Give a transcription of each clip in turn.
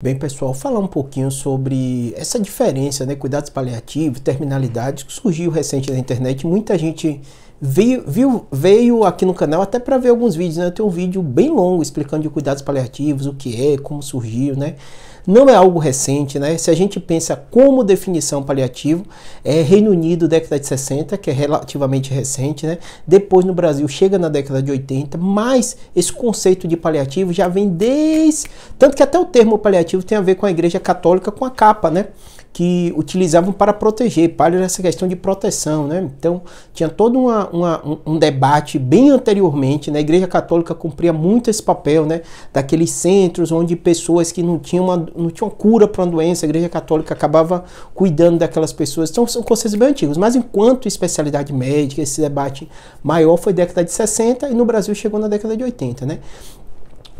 Bem, pessoal, falar um pouquinho sobre essa diferença, né, cuidados paliativos, terminalidade, que surgiu recente na internet. Muita gente veio aqui no canal até para ver alguns vídeos, né? Eu tenho um vídeo bem longo explicando de cuidados paliativos, o que é, como surgiu, né? Não é algo recente, né? Se a gente pensa como definição paliativo, é Reino Unido, década de 60, que é relativamente recente, né? Depois no Brasil chega na década de 80, mas esse conceito de paliativo já vem desde... Tanto que até o termo paliativo tem a ver com a Igreja Católica, com a capa, né? Que utilizavam para proteger, palio essa questão de proteção, né? Então tinha todo um debate bem anteriormente, né? A Igreja Católica cumpria muito esse papel, né? Daqueles centros onde pessoas que não tinham cura para uma doença, a Igreja Católica acabava cuidando daquelas pessoas. Então são conceitos bem antigos, mas enquanto especialidade médica, esse debate maior foi década de 60 e no Brasil chegou na década de 80, né?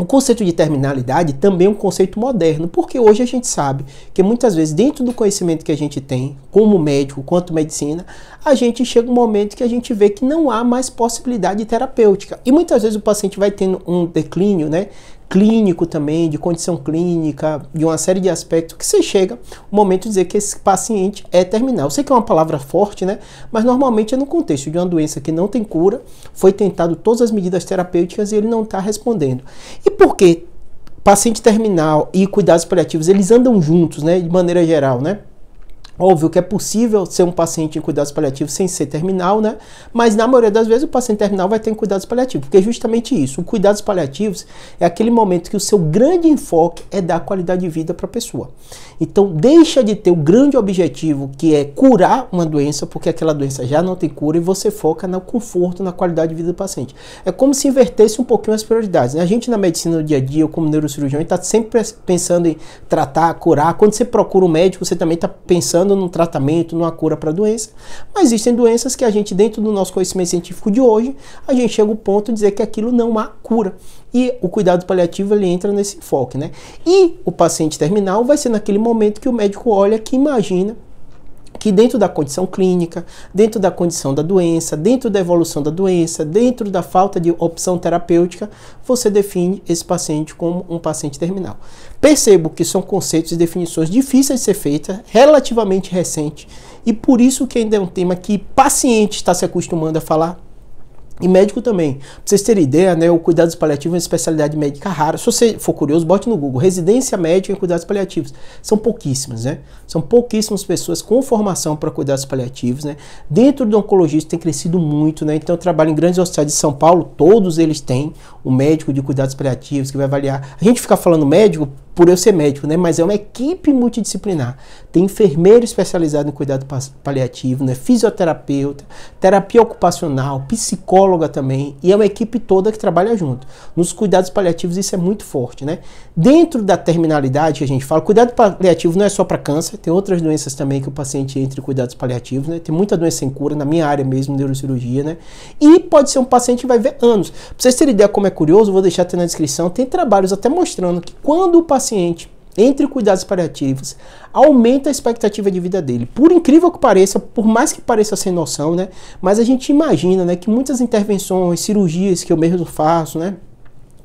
O conceito de terminalidade também é um conceito moderno, porque hoje a gente sabe que muitas vezes dentro do conhecimento que a gente tem, como médico, quanto medicina, a gente chega um momento que a gente vê que não há mais possibilidade terapêutica. E muitas vezes o paciente vai tendo um declínio, né? Clínico também, de condição clínica, de uma série de aspectos, que você chega o momento de dizer que esse paciente é terminal. Eu sei que é uma palavra forte, né? Mas normalmente é no contexto de uma doença que não tem cura, foi tentado todas as medidas terapêuticas e ele não está respondendo. E por que paciente terminal e cuidados paliativos, eles andam juntos, né? De maneira geral, né? Óbvio que é possível ser um paciente em cuidados paliativos sem ser terminal, né? Mas na maioria das vezes o paciente terminal vai ter em cuidados paliativos, porque é justamente isso. O cuidados paliativos é aquele momento que o seu grande enfoque é dar qualidade de vida para a pessoa. Então deixa de ter o grande objetivo que é curar uma doença, porque aquela doença já não tem cura, e você foca no conforto, na qualidade de vida do paciente. É como se invertesse um pouquinho as prioridades, né? A gente na medicina do dia a dia, como neurocirurgião, está sempre pensando em tratar, curar. Quando você procura um médico, você também está pensando num tratamento, numa cura para a doença, mas existem doenças que a gente, dentro do nosso conhecimento científico de hoje, a gente chega ao ponto de dizer que aquilo não há cura. E o cuidado paliativo, ele entra nesse enfoque, né? E o paciente terminal vai ser naquele momento que o médico olha, que imagina que dentro da condição clínica, dentro da condição da doença, dentro da evolução da doença, dentro da falta de opção terapêutica, você define esse paciente como um paciente terminal. Percebo que são conceitos e definições difíceis de ser feitas, relativamente recentes, e por isso que ainda é um tema que paciente está se acostumando a falar, e médico também. Pra vocês terem ideia, né, o cuidados paliativos é uma especialidade médica rara. Se você for curioso, bote no Google, residência médica em cuidados paliativos. São pouquíssimas, né? São pouquíssimas pessoas com formação para cuidados paliativos, né? Dentro do oncologista tem crescido muito, né? Então eu trabalho em grandes hospitais de São Paulo, todos eles têm um médico de cuidados paliativos que vai avaliar. A gente fica falando médico por eu ser médico, né? Mas é uma equipe multidisciplinar. Tem enfermeiro especializado em cuidado paliativo, né? Fisioterapeuta, terapia ocupacional, psicóloga também, e é uma equipe toda que trabalha junto. Nos cuidados paliativos isso é muito forte, né? Dentro da terminalidade que a gente fala, cuidado paliativo não é só para câncer, tem outras doenças também que o paciente entra em cuidados paliativos, né? Tem muita doença sem cura, na minha área mesmo, neurocirurgia, né? E pode ser um paciente que vai ver anos. Pra vocês terem ideia como é curioso, vou deixar até na descrição, tem trabalhos até mostrando que quando o paciente entre cuidados paliativos aumenta a expectativa de vida dele. Por incrível que pareça, por mais que pareça sem noção, né? Mas a gente imagina, né, que muitas intervenções, cirurgias que eu mesmo faço, né?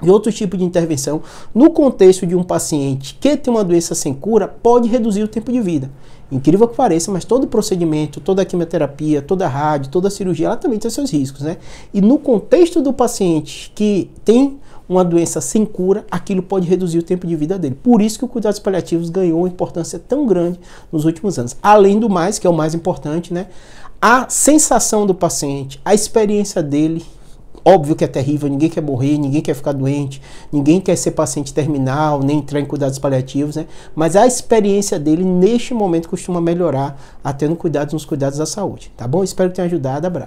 E outro tipo de intervenção, no contexto de um paciente que tem uma doença sem cura, pode reduzir o tempo de vida. Incrível que pareça, mas todo procedimento, toda a quimioterapia, toda a rádio, toda a cirurgia, ela também tem seus riscos, né? E no contexto do paciente que tem uma doença sem cura, aquilo pode reduzir o tempo de vida dele. Por isso que o cuidados paliativos ganhou uma importância tão grande nos últimos anos. Além do mais, que é o mais importante, né? A sensação do paciente, a experiência dele. Óbvio que é terrível, ninguém quer morrer, ninguém quer ficar doente, ninguém quer ser paciente terminal, nem entrar em cuidados paliativos, né? Mas a experiência dele neste momento costuma melhorar, até nos cuidados da saúde, tá bom? Espero que tenha ajudado, abraço.